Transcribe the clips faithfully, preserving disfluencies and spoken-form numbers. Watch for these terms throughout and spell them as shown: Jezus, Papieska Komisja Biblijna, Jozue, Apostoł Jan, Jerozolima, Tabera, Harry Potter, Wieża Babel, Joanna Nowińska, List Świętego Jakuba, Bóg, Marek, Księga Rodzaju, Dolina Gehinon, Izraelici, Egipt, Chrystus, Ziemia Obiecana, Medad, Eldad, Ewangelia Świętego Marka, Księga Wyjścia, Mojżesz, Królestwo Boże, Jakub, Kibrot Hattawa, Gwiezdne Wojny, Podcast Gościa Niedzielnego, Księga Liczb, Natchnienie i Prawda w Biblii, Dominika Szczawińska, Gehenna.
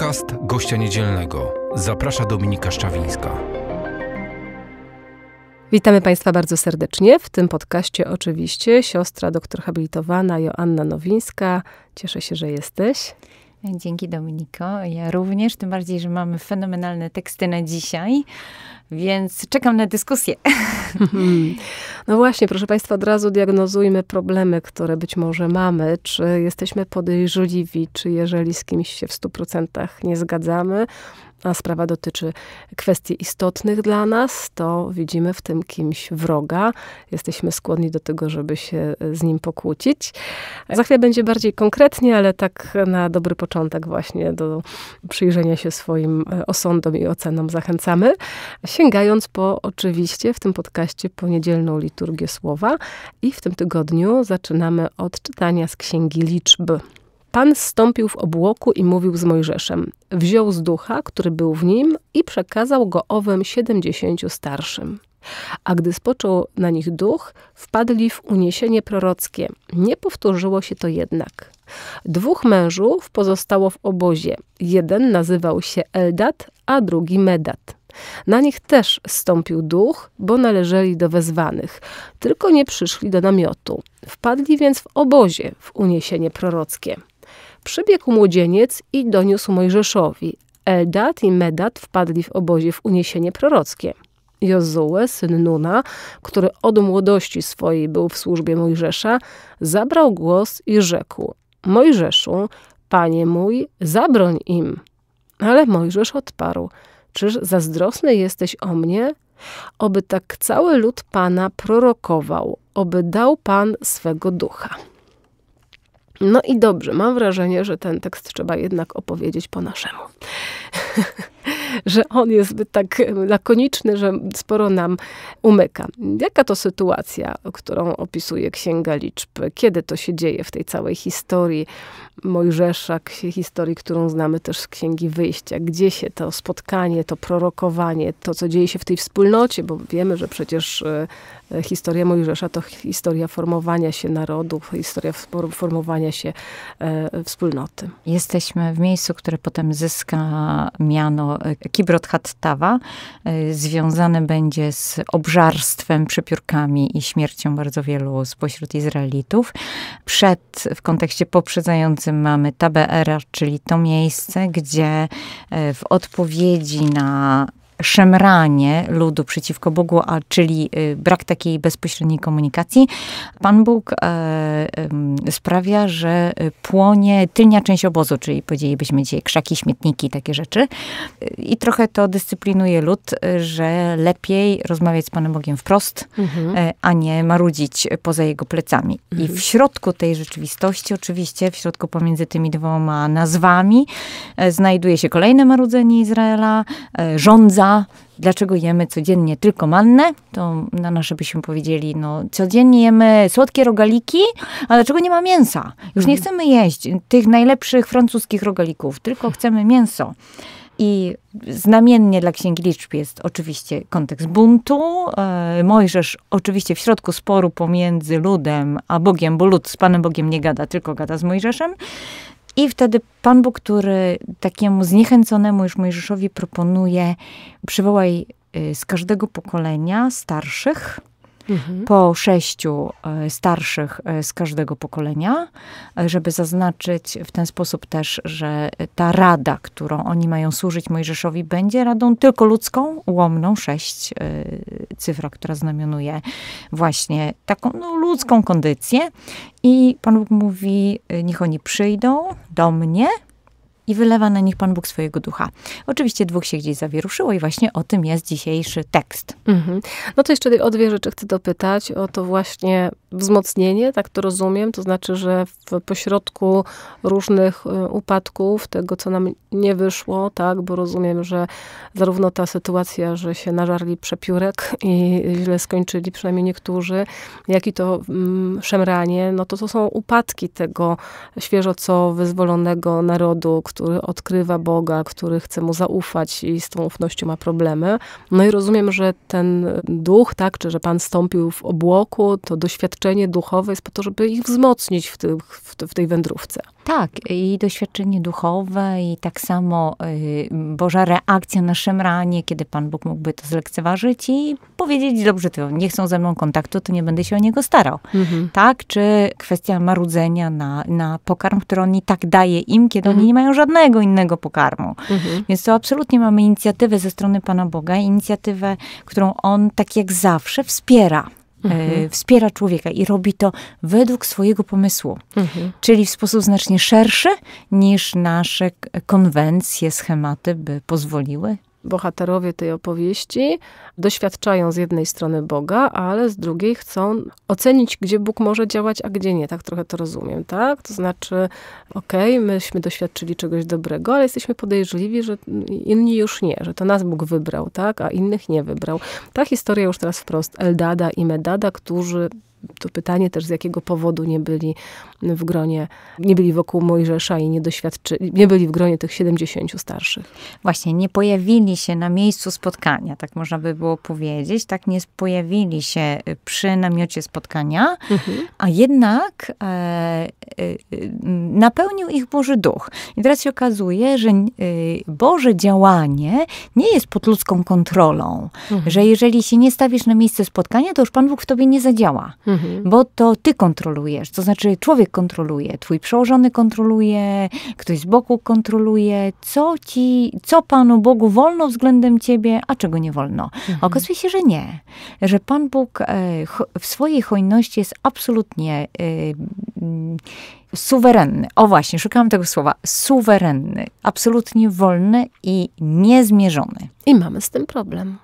Podcast Gościa Niedzielnego. Zaprasza Dominika Szczawińska. Witamy Państwa bardzo serdecznie. W tym podcaście oczywiście siostra doktor habilitowana Joanna Nowińska. Cieszę się, że jesteś. Dzięki, Dominiko. Ja również, tym bardziej, że mamy fenomenalne teksty na dzisiaj, więc czekam na dyskusję. No właśnie, proszę Państwa, od razu diagnozujmy problemy, które być może mamy. Czy jesteśmy podejrzliwi, czy jeżeli z kimś się w stu procentach nie zgadzamy, a sprawa dotyczy kwestii istotnych dla nas, to widzimy w tym kimś wroga. Jesteśmy skłonni do tego, żeby się z nim pokłócić. Za chwilę będzie bardziej konkretnie, ale tak na dobry początek właśnie do przyjrzenia się swoim osądom i ocenom zachęcamy, sięgając po oczywiście w tym podcaście po niedzielną liturgię słowa. I w tym tygodniu zaczynamy od czytania z Księgi Liczb. Pan zstąpił w obłoku i mówił z Mojżeszem. Wziął z ducha, który był w nim i przekazał go owym siedemdziesięciu starszym. A gdy spoczął na nich duch, wpadli w uniesienie prorockie. Nie powtórzyło się to jednak. Dwóch mężów pozostało w obozie. Jeden nazywał się Eldad, a drugi Medad. Na nich też zstąpił duch, bo należeli do wezwanych, tylko nie przyszli do namiotu. Wpadli więc w obozie w uniesienie prorockie. Przybiegł młodzieniec i doniósł Mojżeszowi. Eldad i Medad wpadli w obozie w uniesienie prorockie. Jozue, syn Nuna, który od młodości swojej był w służbie Mojżesza, zabrał głos i rzekł: Mojżeszu, panie mój, zabroń im. Ale Mojżesz odparł: Czyż zazdrosny jesteś o mnie? Oby tak cały lud Pana prorokował, oby dał Pan swego ducha. No i dobrze, mam wrażenie, że ten tekst trzeba jednak opowiedzieć po naszemu. Że on jest tak lakoniczny, że sporo nam umyka. Jaka to sytuacja, którą opisuje Księga Liczb? Kiedy to się dzieje w tej całej historii Mojżesza, historii, którą znamy też z Księgi Wyjścia? Gdzie się to spotkanie, to prorokowanie, to co dzieje się w tej wspólnocie? Bo wiemy, że przecież historia Mojżesza to historia formowania się narodu, historia formowania się wspólnoty. Jesteśmy w miejscu, które potem zyska miano Kibrot Hattawa, związane będzie z obżarstwem, przepiórkami i śmiercią bardzo wielu spośród Izraelitów. Przed, w kontekście poprzedzającym mamy Tabera, czyli to miejsce, gdzie w odpowiedzi na szemranie ludu przeciwko Bogu, a czyli brak takiej bezpośredniej komunikacji, Pan Bóg e, e, sprawia, że płonie tylnia część obozu, czyli powiedzielibyśmy dzisiaj krzaki, śmietniki, takie rzeczy. I trochę to dyscyplinuje lud, że lepiej rozmawiać z Panem Bogiem wprost, mhm. a nie marudzić poza jego plecami. Mhm. I w środku tej rzeczywistości, oczywiście w środku pomiędzy tymi dwoma nazwami, e, znajduje się kolejne marudzenie Izraela, e, żądza. Dlaczego jemy codziennie tylko mannę? To na nasze byśmy powiedzieli, no codziennie jemy słodkie rogaliki, a dlaczego nie ma mięsa? Już nie chcemy jeść tych najlepszych francuskich rogalików, tylko chcemy mięso. I znamiennie dla Księgi Liczb jest oczywiście kontekst buntu. Mojżesz oczywiście w środku sporu pomiędzy ludem a Bogiem, bo lud z Panem Bogiem nie gada, tylko gada z Mojżeszem. I wtedy Pan Bóg, który takiemu zniechęconemu już Mojżeszowi proponuje: przywołaj z każdego pokolenia starszych, mhm. po sześciu starszych z każdego pokolenia, żeby zaznaczyć w ten sposób też, że ta rada, którą oni mają służyć Mojżeszowi, będzie radą tylko ludzką, ułomną, sześć, cyfra, która znamionuje właśnie taką no, ludzką kondycję. I Pan Bóg mówi: niech oni przyjdą do mnie. I wylewa na nich Pan Bóg swojego ducha. Oczywiście dwóch się gdzieś zawieruszyło i właśnie o tym jest dzisiejszy tekst. Mhm. No to jeszcze o dwie rzeczy chcę dopytać. O to właśnie wzmocnienie, tak to rozumiem. To znaczy, że w pośrodku różnych upadków, tego co nam nie wyszło, tak, bo rozumiem, że zarówno ta sytuacja, że się nażarli przepiórek i źle skończyli, przynajmniej niektórzy, jak i to mm, szemranie, no to to są upadki tego świeżo co wyzwolonego narodu, który odkrywa Boga, który chce mu zaufać i z tą ufnością ma problemy. No i rozumiem, że ten duch, tak, czy że Pan zstąpił w obłoku, to doświadczenie duchowe jest po to, żeby ich wzmocnić w, tych, w tej wędrówce. Tak, i doświadczenie duchowe, i tak samo y, Boża reakcja na szemranie, kiedy Pan Bóg mógłby to zlekceważyć i powiedzieć, dobrze, to nie chcą ze mną kontaktu, to nie będę się o niego starał. Mhm. Tak, czy kwestia marudzenia na, na pokarm, który on i tak daje im, kiedy mhm. oni nie mają żadnego innego pokarmu. Mhm. Więc to absolutnie mamy inicjatywę ze strony Pana Boga, inicjatywę, którą On tak jak zawsze wspiera. Mhm. Wspiera człowieka i robi to według swojego pomysłu. Mhm. Czyli w sposób znacznie szerszy niż nasze konwencje, schematy by pozwoliły. Bohaterowie tej opowieści doświadczają z jednej strony Boga, ale z drugiej chcą ocenić, gdzie Bóg może działać, a gdzie nie. Tak trochę to rozumiem, tak? To znaczy, okej, okay, myśmy doświadczyli czegoś dobrego, ale jesteśmy podejrzliwi, że inni już nie, że to nas Bóg wybrał, tak? A innych nie wybrał. Ta historia już teraz wprost Eldada i Medada, którzy... To pytanie też, z jakiego powodu nie byli w gronie, nie byli wokół Mojżesza i nie doświadczyli, nie byli w gronie tych siedemdziesięciu starszych. Właśnie, nie pojawili się na miejscu spotkania, tak można by było powiedzieć, tak nie pojawili się przy namiocie spotkania, mhm. a jednak e, e, napełnił ich Boży Duch. I teraz się okazuje, że e, Boże działanie nie jest pod ludzką kontrolą, mhm. że jeżeli się nie stawisz na miejsce spotkania, to już Pan Bóg w tobie nie zadziała. Mhm. Bo to ty kontrolujesz, to znaczy człowiek kontroluje, twój przełożony kontroluje, ktoś z boku kontroluje, co ci, co Panu Bogu wolno względem ciebie, a czego nie wolno. Mhm. Okazuje się, że nie. Że Pan Bóg w swojej hojności jest absolutnie suwerenny. O właśnie, szukałam tego słowa. Suwerenny, absolutnie wolny i niezmierzony. I mamy z tym problem.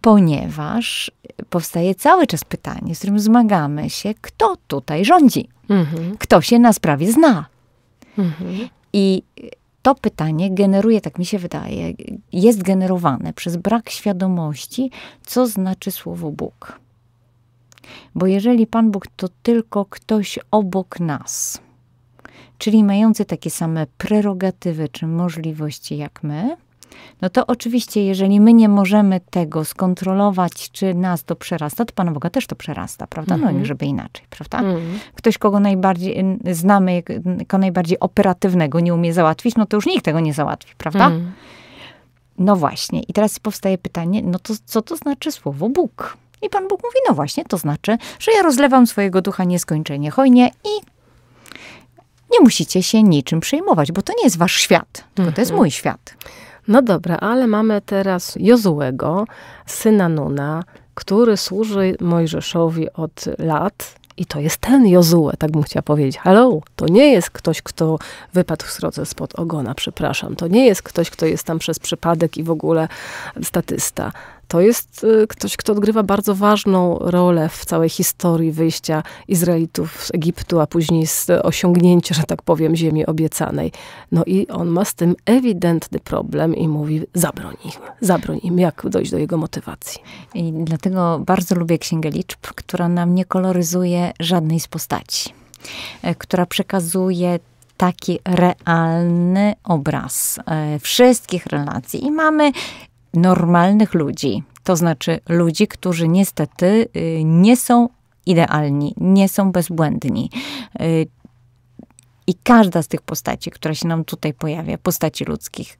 Ponieważ powstaje cały czas pytanie, z którym zmagamy się, kto tutaj rządzi? Mhm. Kto się na sprawie zna? Mhm. I to pytanie generuje, tak mi się wydaje, jest generowane przez brak świadomości, co znaczy słowo Bóg. Bo jeżeli Pan Bóg to tylko ktoś obok nas, czyli mający takie same prerogatywy czy możliwości jak my, no to oczywiście, jeżeli my nie możemy tego skontrolować, czy nas to przerasta, to Pana Boga też to przerasta, prawda? No mm-hmm. żeby inaczej, prawda? Mm-hmm. Ktoś, kogo najbardziej znamy, jako najbardziej operatywnego nie umie załatwić, no to już nikt tego nie załatwi, prawda? Mm. No właśnie. I teraz powstaje pytanie, no to co to znaczy słowo Bóg? I Pan Bóg mówi, no właśnie, to znaczy, że ja rozlewam swojego ducha nieskończenie hojnie i nie musicie się niczym przejmować, bo to nie jest wasz świat, tylko mm-hmm. to jest mój świat. No dobra, ale mamy teraz Jozuego, syna Nuna, który służy Mojżeszowi od lat. I to jest ten Jozue, tak bym chciała powiedzieć. Hello, to nie jest ktoś, kto wypadł w drodze spod ogona, przepraszam. To nie jest ktoś, kto jest tam przez przypadek i w ogóle statysta. To jest ktoś, kto odgrywa bardzo ważną rolę w całej historii wyjścia Izraelitów z Egiptu, a później z osiągnięcia, że tak powiem, ziemi obiecanej. No i on ma z tym ewidentny problem i mówi, zabroń im, zabroń im, jak dojść do jego motywacji. I dlatego bardzo lubię Księgę Liczb, która nam nie koloryzuje żadnej z postaci, która przekazuje taki realny obraz wszystkich relacji. I mamy normalnych ludzi, to znaczy ludzi, którzy niestety nie są idealni, nie są bezbłędni. I każda z tych postaci, która się nam tutaj pojawia, postaci ludzkich,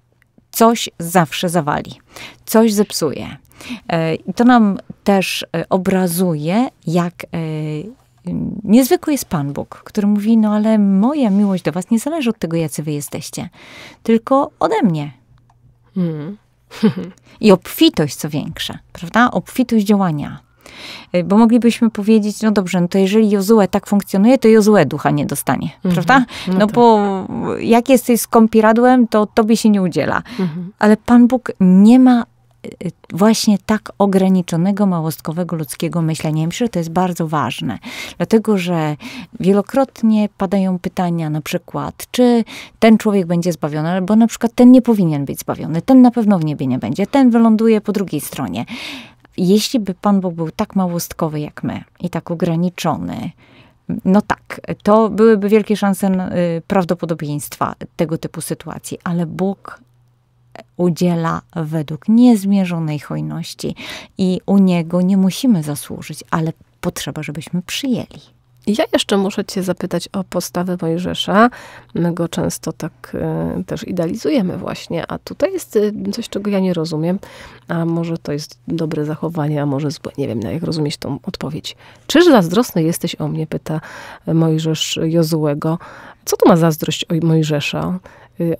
coś zawsze zawali, coś zepsuje. I to nam też obrazuje, jak niezwykły jest Pan Bóg, który mówi, no ale moja miłość do was nie zależy od tego, jacy wy jesteście, tylko ode mnie. Mm. I obfitość, co większa, prawda? Obfitość działania. Bo moglibyśmy powiedzieć, no dobrze, no to jeżeli Jozue tak funkcjonuje, to Jozue ducha nie dostanie, mm-hmm. prawda? No, no bo tak. Jak jesteś skąpiradłem, to tobie się nie udziela. Mm-hmm. Ale Pan Bóg nie ma właśnie tak ograniczonego, małostkowego ludzkiego myślenia. Ja myślę, że to jest bardzo ważne. Dlatego, że wielokrotnie padają pytania na przykład, czy ten człowiek będzie zbawiony, albo na przykład ten nie powinien być zbawiony, ten na pewno w niebie nie będzie, ten wyląduje po drugiej stronie. Jeśli by Pan Bóg był tak małostkowy jak my i tak ograniczony, no tak, to byłyby wielkie szanse prawdopodobieństwa tego typu sytuacji, ale Bóg udziela według niezmierzonej hojności i u Niego nie musimy zasłużyć, ale potrzeba, żebyśmy przyjęli. Ja jeszcze muszę cię zapytać o postawę Mojżesza. My go często tak y, też idealizujemy właśnie, a tutaj jest coś, czego ja nie rozumiem. A może to jest dobre zachowanie, a może złe. Nie wiem, jak rozumieć tą odpowiedź. Czyż zazdrosny jesteś o mnie? Pyta Mojżesz Jozuego. Co to ma zazdrość o Mojżesza?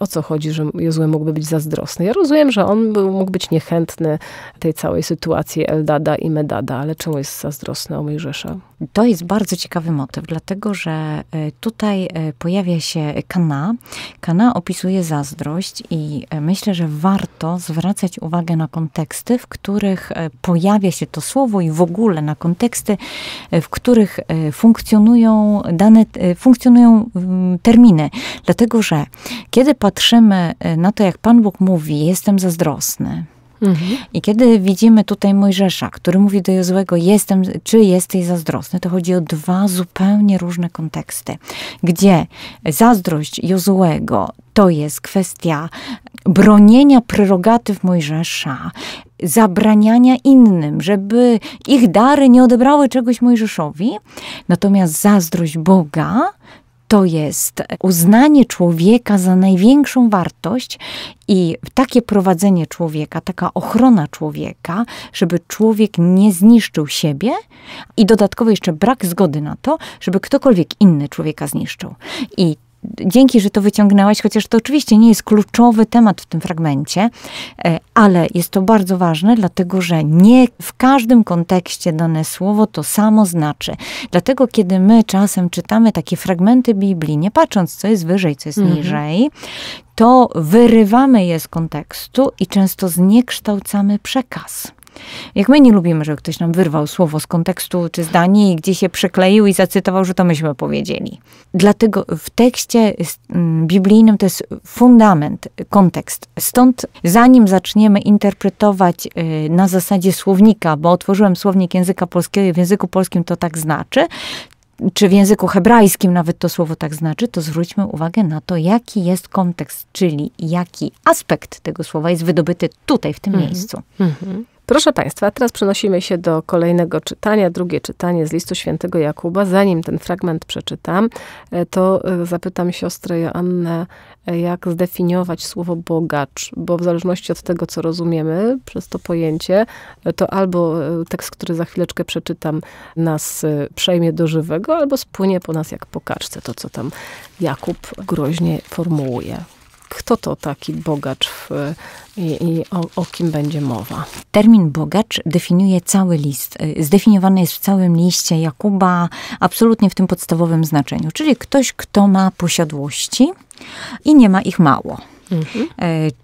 O co chodzi, że Jozue mógłby być zazdrosny? Ja rozumiem, że on był, mógł być niechętny tej całej sytuacji Eldada i Medada, ale czemu jest zazdrosny o Mojżesza? To jest bardzo ciekawy motyw, dlatego że tutaj pojawia się Kana. Kana opisuje zazdrość i myślę, że warto zwracać uwagę na konteksty, w których pojawia się to słowo i w ogóle na konteksty, w których funkcjonują dane, funkcjonują terminy. Dlatego, że kiedy Kiedy patrzymy na to, jak Pan Bóg mówi, jestem zazdrosny. Mhm. I kiedy widzimy tutaj Mojżesza, który mówi do Jozuego, jestem, czy jesteś zazdrosny, to chodzi o dwa zupełnie różne konteksty. Gdzie zazdrość Jozuego to jest kwestia bronienia prerogatyw Mojżesza, zabraniania innym, żeby ich dary nie odebrały czegoś Mojżeszowi. Natomiast zazdrość Boga to jest uznanie człowieka za największą wartość i takie prowadzenie człowieka, taka ochrona człowieka, żeby człowiek nie zniszczył siebie i dodatkowo jeszcze brak zgody na to, żeby ktokolwiek inny człowieka zniszczył. I dzięki, że to wyciągnęłaś, chociaż to oczywiście nie jest kluczowy temat w tym fragmencie, ale jest to bardzo ważne, dlatego że nie w każdym kontekście dane słowo to samo znaczy. Dlatego, kiedy my czasem czytamy takie fragmenty Biblii, nie patrząc, co jest wyżej, co jest mhm. niżej, to wyrywamy je z kontekstu i często zniekształcamy przekaz. Jak my nie lubimy, że ktoś nam wyrwał słowo z kontekstu czy zdanie i gdzie się przykleił i zacytował, że to myśmy powiedzieli. Dlatego w tekście biblijnym to jest fundament, kontekst. Stąd zanim zaczniemy interpretować na zasadzie słownika, bo otworzyłem słownik języka polskiego i w języku polskim to tak znaczy, czy w języku hebrajskim nawet to słowo tak znaczy, to zwróćmy uwagę na to, jaki jest kontekst, czyli jaki aspekt tego słowa jest wydobyty tutaj, w tym mhm. miejscu. Mhm. Proszę Państwa, teraz przenosimy się do kolejnego czytania, drugie czytanie z Listu Świętego Jakuba. Zanim ten fragment przeczytam, to zapytam siostrę Joannę, jak zdefiniować słowo bogacz, bo w zależności od tego, co rozumiemy przez to pojęcie, to albo tekst, który za chwileczkę przeczytam, nas przejmie do żywego, albo spłynie po nas jak po kaczce, to co tam Jakub groźnie formułuje. Kto to taki bogacz w, i, i o, o kim będzie mowa? Termin bogacz definiuje cały list. Zdefiniowany jest w całym liście Jakuba absolutnie w tym podstawowym znaczeniu. Czyli ktoś, kto ma posiadłości i nie ma ich mało. Mhm.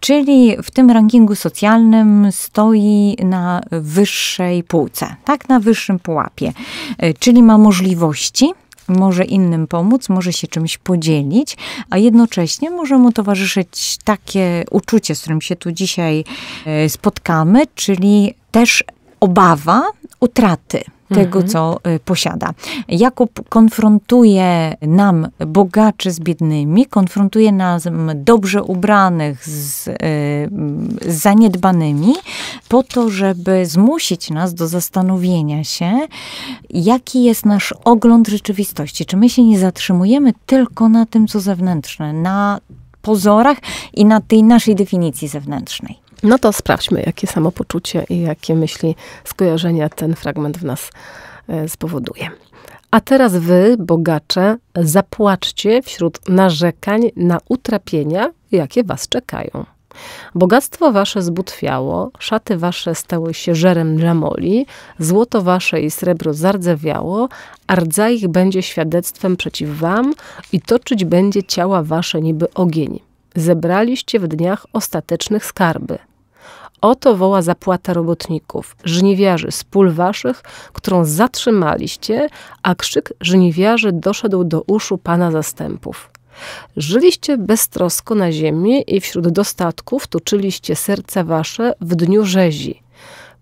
Czyli w tym rankingu socjalnym stoi na wyższej półce, tak, na wyższym pułapie. Czyli ma możliwości, może innym pomóc, może się czymś podzielić, a jednocześnie może mu towarzyszyć takie uczucie, z którym się tu dzisiaj spotkamy, czyli też obawa utraty tego, co posiada. Jakub konfrontuje nam bogaczy z biednymi, konfrontuje nas dobrze ubranych z, z zaniedbanymi, po to, żeby zmusić nas do zastanowienia się, jaki jest nasz ogląd rzeczywistości. Czy my się nie zatrzymujemy tylko na tym, co zewnętrzne, na pozorach i na tej naszej definicji zewnętrznej. No to sprawdźmy, jakie samopoczucie i jakie myśli, skojarzenia ten fragment w nas spowoduje. A teraz wy, bogacze, zapłaczcie wśród narzekań na utrapienia, jakie was czekają. Bogactwo wasze zbutwiało, szaty wasze stały się żerem dla moli, złoto wasze i srebro zardzewiało, a rdza ich będzie świadectwem przeciw wam i toczyć będzie ciała wasze niby ogień. Zebraliście w dniach ostatecznych skarby. Oto woła zapłata robotników, żniwiarzy z pól waszych, którą zatrzymaliście, a krzyk żniwiarzy doszedł do uszu Pana zastępów. Żyliście beztrosko na ziemi i wśród dostatków tuczyliście serca wasze w dniu rzezi.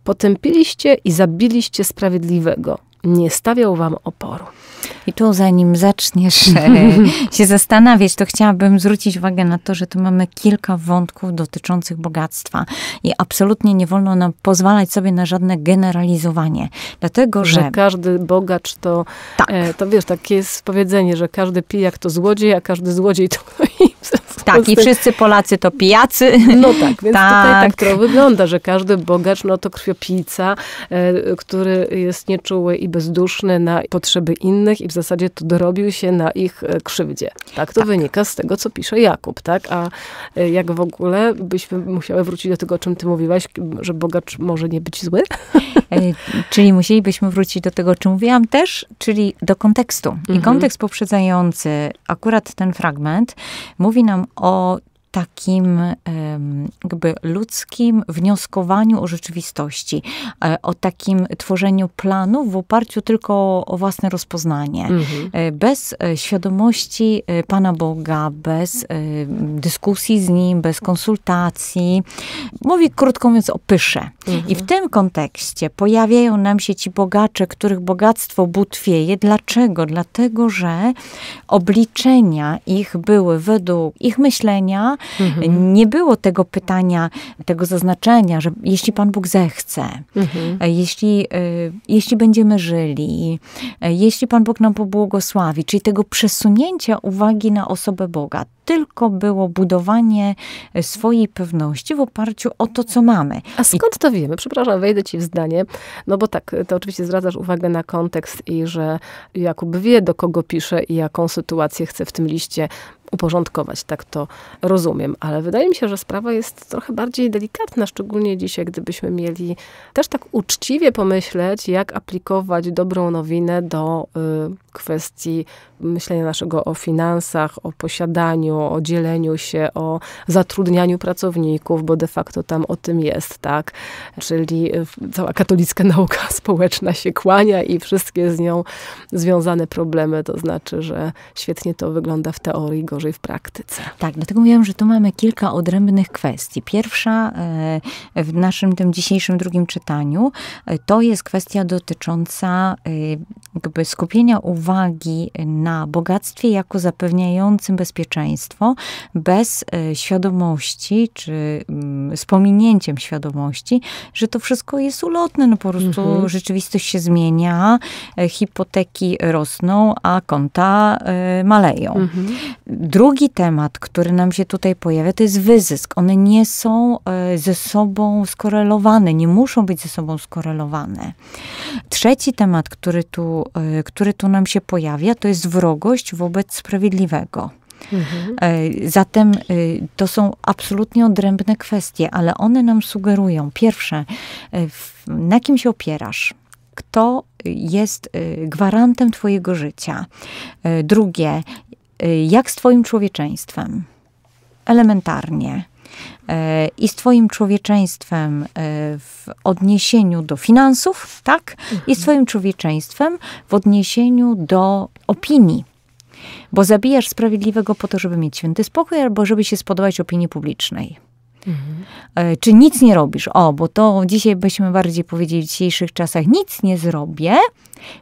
Potępiliście i zabiliście sprawiedliwego, nie stawiał wam oporu. I tu zanim zaczniesz się zastanawiać, to chciałabym zwrócić uwagę na to, że tu mamy kilka wątków dotyczących bogactwa. I absolutnie nie wolno nam pozwalać sobie na żadne generalizowanie. Dlatego, że... że każdy bogacz to... Tak. To wiesz, takie jest powiedzenie, że każdy pijak to złodziej, a każdy złodziej to... Tak, i wszyscy Polacy to pijacy. No tak, więc tak. Tutaj tak to wygląda, że każdy bogacz, no to krwiopijca, e, który jest nieczuły i bezduszny na potrzeby innych i w zasadzie to dorobił się na ich krzywdzie. Tak, to tak wynika z tego, co pisze Jakub, tak? A jak w ogóle byśmy musiały wrócić do tego, o czym ty mówiłaś, że bogacz może nie być zły? E, czyli musielibyśmy wrócić do tego, o czym mówiłam też, czyli do kontekstu. I mhm. kontekst poprzedzający akurat ten fragment mówi nam o takim jakby ludzkim wnioskowaniu o rzeczywistości, o takim tworzeniu planów w oparciu tylko o własne rozpoznanie. Mhm. Bez świadomości Pana Boga, bez dyskusji z Nim, bez konsultacji. Mówi krótko mówiąc o pysze. Mhm. I w tym kontekście pojawiają nam się ci bogacze, których bogactwo butwieje. Dlaczego? Dlatego, że obliczenia ich były według ich myślenia. Mhm. Nie było tego pytania, tego zaznaczenia, że jeśli Pan Bóg zechce, mhm. jeśli, jeśli będziemy żyli, jeśli Pan Bóg nam pobłogosławi, czyli tego przesunięcia uwagi na osobę Boga. Tylko było budowanie swojej pewności w oparciu o to, co mamy. A skąd to wiemy? Przepraszam, wejdę ci w zdanie. No bo tak, to oczywiście zwracasz uwagę na kontekst i że Jakub wie, do kogo pisze i jaką sytuację chce w tym liście uporządkować, tak to rozumiem, ale wydaje mi się, że sprawa jest trochę bardziej delikatna, szczególnie dzisiaj, gdybyśmy mieli też tak uczciwie pomyśleć, jak aplikować dobrą nowinę do y, kwestii myślenia naszego o finansach, o posiadaniu, o dzieleniu się, o zatrudnianiu pracowników, bo de facto tam o tym jest, tak? Czyli cała katolicka nauka społeczna się kłania i wszystkie z nią związane problemy, to znaczy, że świetnie to wygląda w teorii, gorzej w praktyce. Tak, dlatego mówiłam, że tu mamy kilka odrębnych kwestii. Pierwsza w naszym tym dzisiejszym drugim czytaniu to jest kwestia dotycząca jakby skupienia uwagi na bogactwie jako zapewniającym bezpieczeństwo bez świadomości, czy z pominięciem świadomości, że to wszystko jest ulotne. No po prostu mhm. rzeczywistość się zmienia, hipoteki rosną, a konta maleją. Mhm. Drugi temat, który nam się tutaj pojawia, to jest wyzysk. One nie są ze sobą skorelowane, nie muszą być ze sobą skorelowane. Trzeci temat, który tu, który tu nam się pojawia, to jest wrogość wobec sprawiedliwego. Mhm. Zatem to są absolutnie odrębne kwestie, ale one nam sugerują, pierwsze, na kim się opierasz? Kto jest gwarantem twojego życia? Drugie, jak z twoim człowieczeństwem? Elementarnie. I z twoim człowieczeństwem w odniesieniu do finansów, tak? I z twoim człowieczeństwem w odniesieniu do opinii. Bo zabijasz sprawiedliwego po to, żeby mieć święty spokój, albo żeby się spodobać opinii publicznej. Mhm. Czy nic nie robisz? O, bo to dzisiaj byśmy bardziej powiedzieli w dzisiejszych czasach, nic nie zrobię,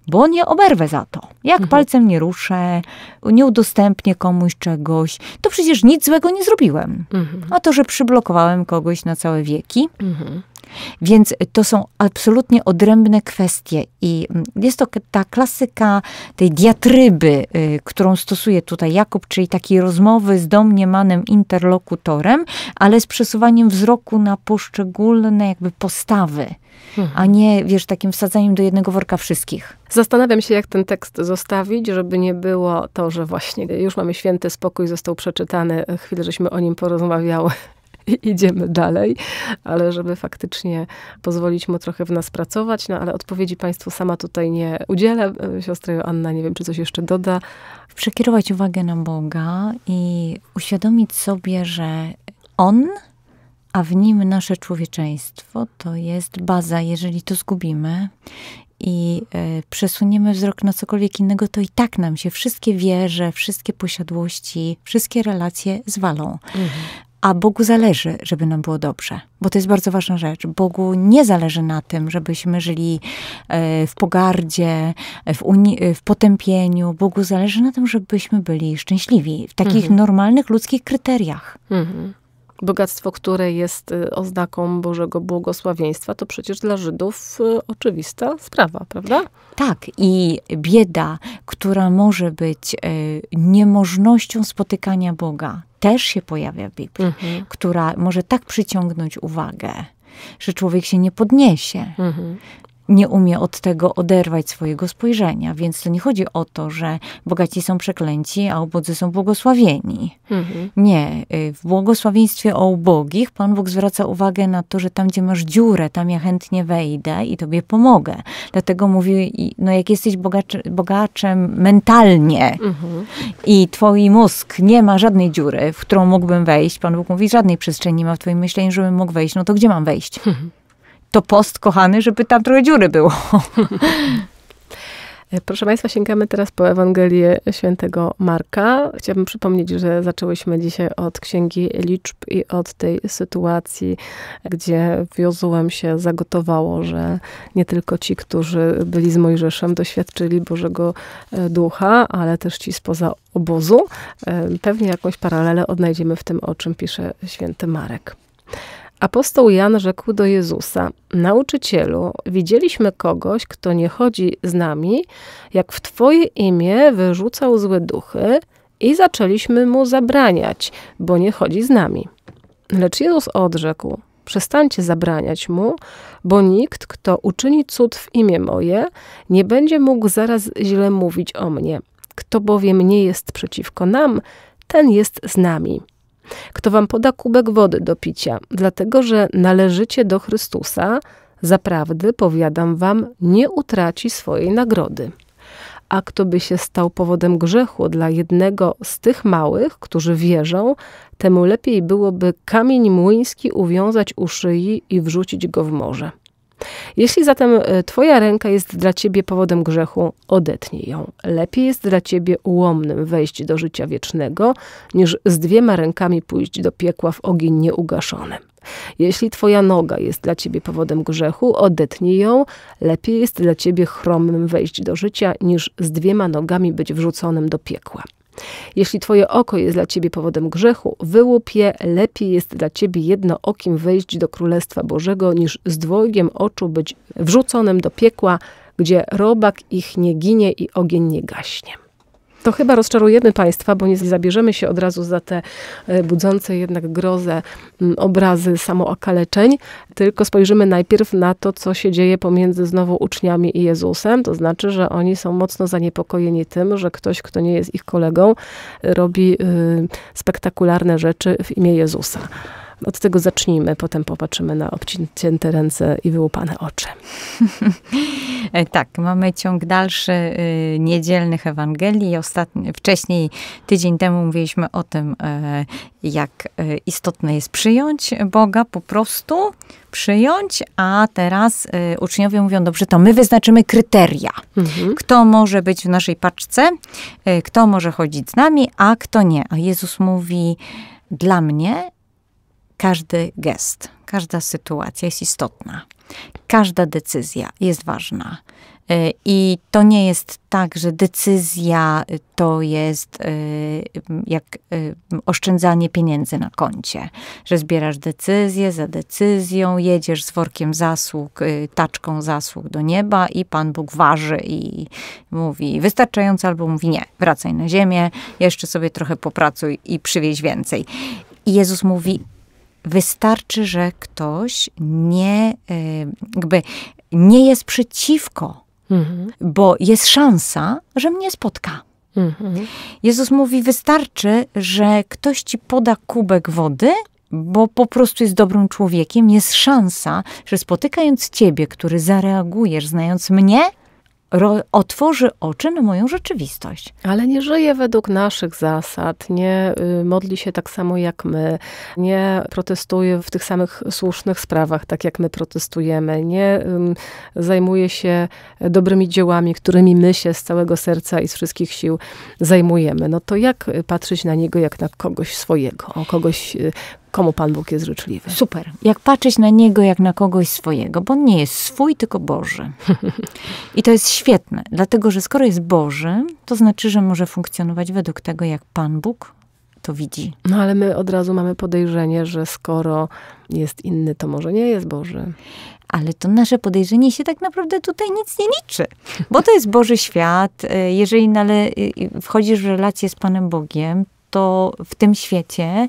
bo nie oberwę za to. Jak mhm. palcem nie ruszę, nie udostępnię komuś czegoś, to przecież nic złego nie zrobiłem. Mhm. A to, że przyblokowałem kogoś na całe wieki. Mhm. Więc to są absolutnie odrębne kwestie i jest to ta klasyka tej diatryby, y, którą stosuje tutaj Jakub, czyli takiej rozmowy z domniemanym interlokutorem, ale z przesuwaniem wzroku na poszczególne jakby postawy, mhm. a nie, wiesz, takim wsadzaniem do jednego worka wszystkich. Zastanawiam się, jak ten tekst zostawić, żeby nie było to, że właśnie już mamy święty spokój, został przeczytany, chwilę żeśmy o nim porozmawiały. I idziemy dalej, ale żeby faktycznie pozwolić mu trochę w nas pracować, no ale odpowiedzi Państwu sama tutaj nie udzielę. Siostra Joanna, nie wiem, czy coś jeszcze doda. Przekierować uwagę na Boga i uświadomić sobie, że On, a w Nim nasze człowieczeństwo, to jest baza. Jeżeli to zgubimy i y, przesuniemy wzrok na cokolwiek innego, to i tak nam się wszystkie wieże, wszystkie posiadłości, wszystkie relacje zwalą. Mhm. a Bogu zależy, żeby nam było dobrze. Bo to jest bardzo ważna rzecz. Bogu nie zależy na tym, żebyśmy żyli w pogardzie, w, w potępieniu. Bogu zależy na tym, żebyśmy byli szczęśliwi w takich mhm. normalnych ludzkich kryteriach. Mhm. Bogactwo, które jest oznaką Bożego błogosławieństwa, to przecież dla Żydów oczywista sprawa, prawda? Tak. I bieda, która może być niemożnością spotykania Boga, też się pojawia w Biblii, mhm. która może tak przyciągnąć uwagę, że człowiek się nie podniesie. Mhm. Nie umie od tego oderwać swojego spojrzenia. Więc to nie chodzi o to, że bogaci są przeklęci, a ubodzy są błogosławieni. Mhm. Nie. W błogosławieństwie o ubogich Pan Bóg zwraca uwagę na to, że tam, gdzie masz dziurę, tam ja chętnie wejdę i tobie pomogę. Dlatego mówi, no jak jesteś bogacz, bogaczem mentalnie mhm. i twój mózg nie ma żadnej dziury, w którą mógłbym wejść, Pan Bóg mówi, żadnej przestrzeni nie ma w twoim myśleniu, żebym mógł wejść. No to gdzie mam wejść? Mhm. To post, kochany, żeby tam trochę dziury było. Proszę Państwa, sięgamy teraz po Ewangelię Świętego Marka. Chciałabym przypomnieć, że zaczęłyśmy dzisiaj od Księgi Liczb i od tej sytuacji, gdzie w Jozuem się zagotowało, że nie tylko ci, którzy byli z Mojżeszem, doświadczyli Bożego Ducha, ale też ci spoza obozu. Pewnie jakąś paralelę odnajdziemy w tym, o czym pisze Święty Marek. Apostoł Jan rzekł do Jezusa, Nauczycielu, widzieliśmy kogoś, kto nie chodzi z nami, jak w Twoje imię wyrzucał złe duchy i zaczęliśmy mu zabraniać, bo nie chodzi z nami. Lecz Jezus odrzekł, przestańcie zabraniać mu, bo nikt, kto uczyni cud w imię moje, nie będzie mógł zaraz źle mówić o mnie. Kto bowiem nie jest przeciwko nam, ten jest z nami. Kto wam poda kubek wody do picia, dlatego że należycie do Chrystusa, zaprawdę, powiadam wam, nie utraci swojej nagrody. A kto by się stał powodem grzechu dla jednego z tych małych, którzy wierzą, temu lepiej byłoby kamień młyński uwiązać u szyi i wrzucić go w morze. Jeśli zatem twoja ręka jest dla ciebie powodem grzechu, odetnij ją. Lepiej jest dla ciebie ułomnym wejść do życia wiecznego, niż z dwiema rękami pójść do piekła w ogień nieugaszony. Jeśli twoja noga jest dla ciebie powodem grzechu, odetnij ją. Lepiej jest dla ciebie chromym wejść do życia, niż z dwiema nogami być wrzuconym do piekła. Jeśli twoje oko jest dla ciebie powodem grzechu, wyłup je, lepiej jest dla ciebie jednookim wejść do Królestwa Bożego, niż z dwojgiem oczu być wrzuconym do piekła, gdzie robak ich nie ginie i ogień nie gaśnie. To chyba rozczarujemy Państwa, bo nie zabierzemy się od razu za te budzące jednak grozę obrazy samookaleczeń, tylko spojrzymy najpierw na to, co się dzieje pomiędzy znowu uczniami i Jezusem. To znaczy, że oni są mocno zaniepokojeni tym, że ktoś, kto nie jest ich kolegą, robi spektakularne rzeczy w imię Jezusa. Od tego zacznijmy, potem popatrzymy na obcięte ręce i wyłupane oczy. Tak, mamy ciąg dalszy y, niedzielnych Ewangelii. Ostatni, wcześniej, tydzień temu mówiliśmy o tym, y, jak y, istotne jest przyjąć Boga, po prostu przyjąć, a teraz y, uczniowie mówią, dobrze, to my wyznaczymy kryteria. Mhm. Kto może być w naszej paczce, y, kto może chodzić z nami, a kto nie. A Jezus mówi, dla mnie każdy gest, każda sytuacja jest istotna. Każda decyzja jest ważna. I to nie jest tak, że decyzja to jest jak oszczędzanie pieniędzy na koncie. Że zbierasz decyzję za decyzją, jedziesz z workiem zasług, taczką zasług do nieba i Pan Bóg waży i mówi wystarczająco albo mówi nie, wracaj na ziemię, jeszcze sobie trochę popracuj i przywieź więcej. I Jezus mówi, wystarczy, że ktoś nie, jakby nie jest przeciwko, mhm. bo jest szansa, że mnie spotka. Mhm. Jezus mówi, wystarczy, że ktoś ci poda kubek wody, bo po prostu jest dobrym człowiekiem. Jest szansa, że spotykając ciebie, który zareagujesz, znając mnie, otworzy oczy na moją rzeczywistość. Ale nie żyje według naszych zasad, nie modli się tak samo jak my, nie protestuje w tych samych słusznych sprawach, tak jak my protestujemy, nie zajmuje się dobrymi dziełami, którymi my się z całego serca i z wszystkich sił zajmujemy. No to jak patrzeć na niego jak na kogoś swojego, kogoś Komu Pan Bóg jest życzliwy? Super. Jak patrzeć na Niego jak na kogoś swojego, bo On nie jest swój, tylko Boży. I to jest świetne, dlatego że skoro jest Boży, to znaczy, że może funkcjonować według tego, jak Pan Bóg to widzi. No ale my od razu mamy podejrzenie, że skoro jest inny, to może nie jest Boży. Ale to nasze podejrzenie się tak naprawdę tutaj nic nie liczy. Bo to jest Boży świat. Jeżeli wchodzisz w relację z Panem Bogiem, to w tym świecie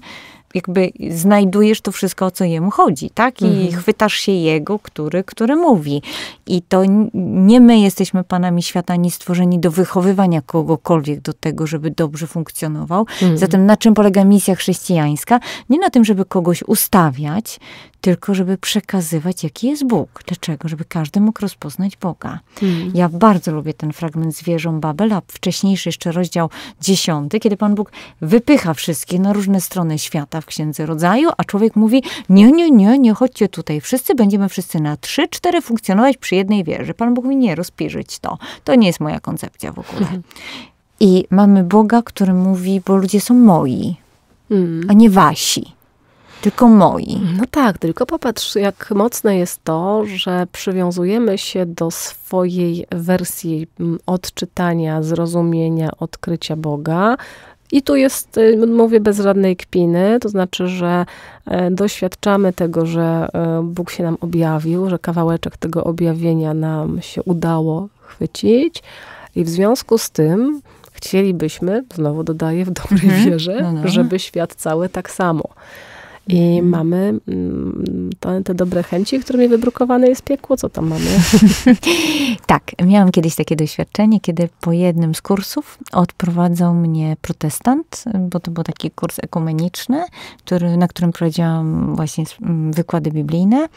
jakby znajdujesz to wszystko, o co Jemu chodzi, tak? I mhm. chwytasz się Jego, który, który mówi. I to nie my jesteśmy panami świata, ani stworzeni do wychowywania kogokolwiek do tego, żeby dobrze funkcjonował. Mhm. Zatem na czym polega misja chrześcijańska? Nie na tym, żeby kogoś ustawiać, tylko żeby przekazywać, jaki jest Bóg. Dlaczego? Żeby każdy mógł rozpoznać Boga. Mhm. Ja bardzo lubię ten fragment z Wieżą Babel, a wcześniejszy jeszcze rozdział dziesiąty, kiedy Pan Bóg wypycha wszystkich na różne strony świata w Księdze Rodzaju, a człowiek mówi, nie, nie, nie, nie chodźcie tutaj. Wszyscy będziemy wszyscy na trzy, cztery funkcjonować przy jednej wieży. Pan Bóg mówi, nie, rozpierzyć to. To nie jest moja koncepcja w ogóle. Mhm. I mamy Boga, który mówi, bo ludzie są moi, mhm. a nie wasi. Tylko moi. No tak, tylko popatrz, jak mocne jest to, że przywiązujemy się do swojej wersji odczytania, zrozumienia, odkrycia Boga. I tu jest, mówię bez żadnej kpiny, to znaczy, że doświadczamy tego, że Bóg się nam objawił, że kawałeczek tego objawienia nam się udało chwycić i w związku z tym chcielibyśmy, znowu dodaję w dobrej mhm. wierze, no, no. żeby świat cały tak samo. I hmm. mamy te, te dobre chęci, którymi wybrukowane jest piekło. Co tam mamy? Tak, miałam kiedyś takie doświadczenie, kiedy po jednym z kursów odprowadzał mnie protestant, bo to był taki kurs ekumeniczny, który, na którym prowadziłam właśnie wykłady biblijne.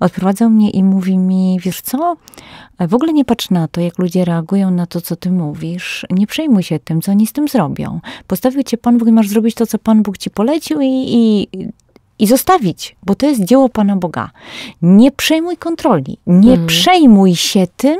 Odprowadzał mnie i mówi mi, wiesz co, w ogóle nie patrz na to, jak ludzie reagują na to, co ty mówisz. Nie przejmuj się tym, co oni z tym zrobią. Postawił cię Pan Bóg i masz zrobić to, co Pan Bóg ci polecił i... i I zostawić, bo to jest dzieło Pana Boga. Nie przejmuj kontroli. Nie mhm. przejmuj się tym,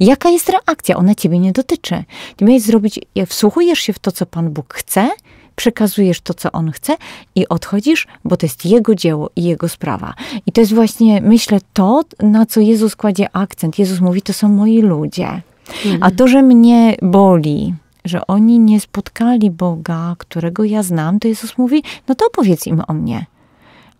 jaka jest reakcja. Ona ciebie nie dotyczy. Ty miałeś zrobić, wsłuchujesz się w to, co Pan Bóg chce, przekazujesz to, co On chce i odchodzisz, bo to jest Jego dzieło i Jego sprawa. I to jest właśnie, myślę, to, na co Jezus kładzie akcent. Jezus mówi, to są moi ludzie. Mhm. A to, że mnie boli, że oni nie spotkali Boga, którego ja znam, to Jezus mówi, no to opowiedz im o mnie.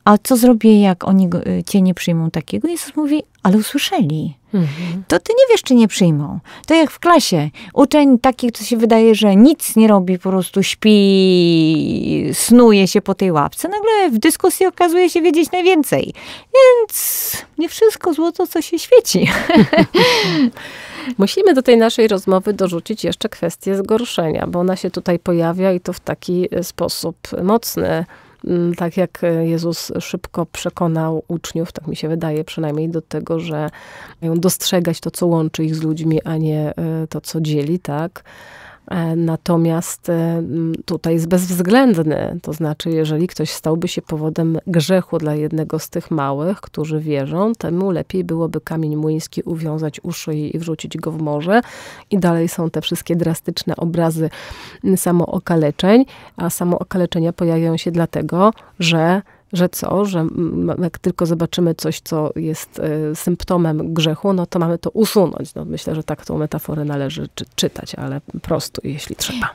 A co zrobię, jak oni cię nie przyjmą takiego? Jezus mówi, ale usłyszeli. Mhm. To ty nie wiesz, czy nie przyjmą. To jak w klasie. Uczeń taki, co się wydaje, że nic nie robi, po prostu śpi, snuje się po tej ławce. Nagle w dyskusji okazuje się wiedzieć najwięcej. Więc nie wszystko złoto, co się świeci. Musimy do tej naszej rozmowy dorzucić jeszcze kwestię zgorszenia, bo ona się tutaj pojawia i to w taki sposób mocny. Tak jak Jezus szybko przekonał uczniów, tak mi się wydaje przynajmniej, do tego, że mają dostrzegać to, co łączy ich z ludźmi, a nie to, co dzieli, tak? Natomiast tutaj jest bezwzględny. To znaczy, jeżeli ktoś stałby się powodem grzechu dla jednego z tych małych, którzy wierzą, temu lepiej byłoby kamień młyński uwiązać u szyi i wrzucić go w morze. I dalej są te wszystkie drastyczne obrazy samookaleczeń. A samookaleczenia pojawiają się dlatego, że... Że co? Że jak tylko zobaczymy coś, co jest symptomem grzechu, no to mamy to usunąć. No myślę, że tak tą metaforę należy czy czytać, ale prosto, jeśli trzeba.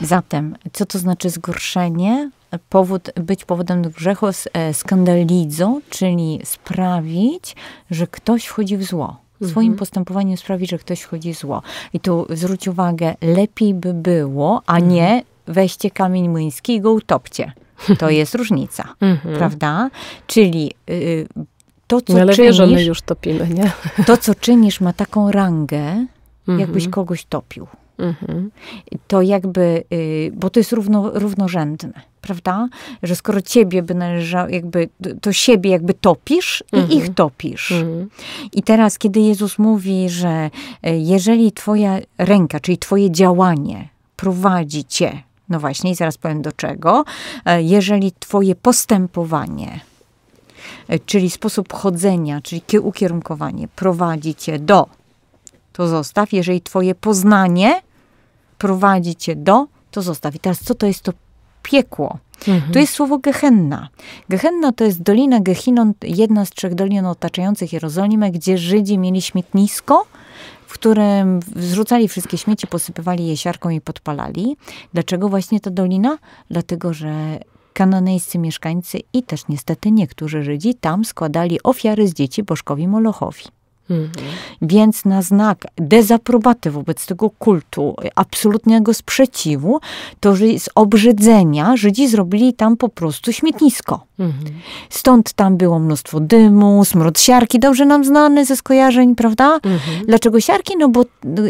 Zatem, co to znaczy zgorszenie? Powód, być powodem do grzechu jest skandalizo, czyli sprawić, że ktoś wchodzi w zło. Swoim postępowaniem sprawi, że ktoś wchodzi w zło. I tu zwróć uwagę, lepiej by było, a nie weźcie kamień młyński i go utopcie. To jest różnica, mm-hmm. prawda? Czyli y, to, co ale czynisz... Ale już topimy, nie? To, co czynisz, ma taką rangę, mm-hmm. jakbyś kogoś topił. Mm-hmm. To jakby... Y, bo to jest równo, równorzędne, prawda? Że skoro ciebie by należało... Jakby, to siebie jakby topisz i mm-hmm. ich topisz. Mm-hmm. I teraz, kiedy Jezus mówi, że jeżeli twoja ręka, czyli twoje działanie prowadzi cię, no właśnie, i zaraz powiem do czego. Jeżeli twoje postępowanie, czyli sposób chodzenia, czyli ukierunkowanie prowadzi cię do, to zostaw. Jeżeli twoje poznanie prowadzi cię do, to zostaw. I teraz co to jest to piekło? Mhm. Tu jest słowo Gehenna. Gehenna to jest Dolina Gehinon, jedna z trzech dolin otaczających Jerozolimę, gdzie Żydzi mieli śmietnisko, w którym zrzucali wszystkie śmieci, posypywali je siarką i podpalali. Dlaczego właśnie ta dolina? Dlatego, że kananejscy mieszkańcy i też niestety niektórzy Żydzi tam składali ofiary z dzieci bożkowi Molochowi. Mhm. Więc na znak dezaprobaty wobec tego kultu, absolutnego sprzeciwu, to z obrzydzenia Żydzi zrobili tam po prostu śmietnisko. Mhm. Stąd tam było mnóstwo dymu, smród siarki, dobrze nam znany ze skojarzeń, prawda? Mhm. Dlaczego siarki? No bo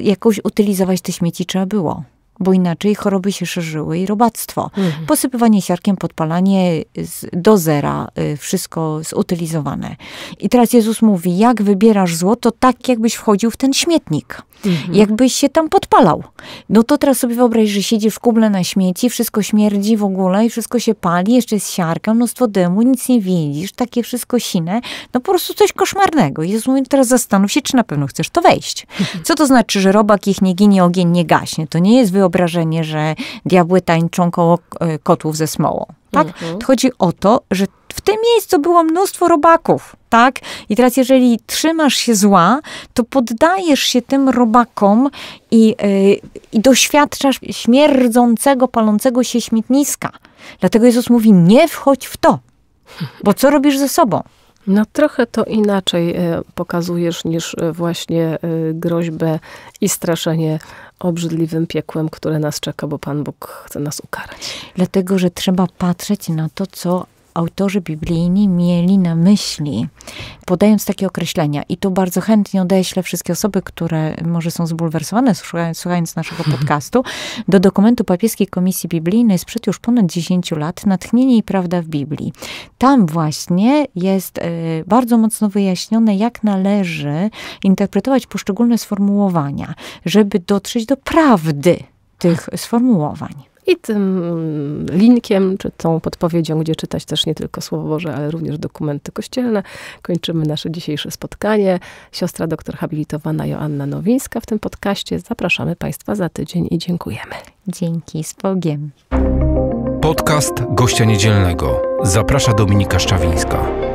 jakoś utylizować te śmieci trzeba było. Bo inaczej choroby się szerzyły i robactwo. Mhm. Posypywanie siarkiem, podpalanie z, do zera, y, wszystko zutylizowane. I teraz Jezus mówi, jak wybierasz zło, to tak jakbyś wchodził w ten śmietnik. Mhm. Jakbyś się tam podpalał. No to teraz sobie wyobraź, że siedzisz w kuble na śmieci, wszystko śmierdzi w ogóle i wszystko się pali, jeszcze jest siarka, mnóstwo dymu, nic nie widzisz, takie wszystko sine. No po prostu coś koszmarnego. Jezus mówi, teraz zastanów się, czy na pewno chcesz to wejść. Mhm. Co to znaczy, że robak ich nie ginie, ogień nie gaśnie? To nie jest wyobraź wrażenie, że diabły tańczą koło kotłów ze smołą. Tak? Mhm. Chodzi o to, że w tym miejscu było mnóstwo robaków. Tak? I teraz jeżeli trzymasz się zła, to poddajesz się tym robakom i, yy, i doświadczasz śmierdzącego, palącego się śmietniska. Dlatego Jezus mówi, nie wchodź w to, bo co robisz ze sobą? No trochę to inaczej pokazujesz niż właśnie groźbę i straszenie obrzydliwym piekłem, które nas czeka, bo Pan Bóg chce nas ukarać. Dlatego, że trzeba patrzeć na to, co autorzy biblijni mieli na myśli, podając takie określenia. I tu bardzo chętnie odeślę wszystkie osoby, które może są zbulwersowane, słuchając naszego podcastu, do dokumentu Papieskiej Komisji Biblijnej sprzed już ponad dziesięciu lat, Natchnienie i Prawda w Biblii. Tam właśnie jest y, bardzo mocno wyjaśnione, jak należy interpretować poszczególne sformułowania, żeby dotrzeć do prawdy tych sformułowań. I tym linkiem, czy tą podpowiedzią, gdzie czytać też nie tylko Słowo Boże, ale również dokumenty kościelne, kończymy nasze dzisiejsze spotkanie. Siostra doktor habilitowana Joanna Nowińska w tym podcaście. Zapraszamy Państwa za tydzień i dziękujemy. Dzięki, z Bogiem. Podcast Gościa Niedzielnego. Zaprasza Dominika Szczawińska.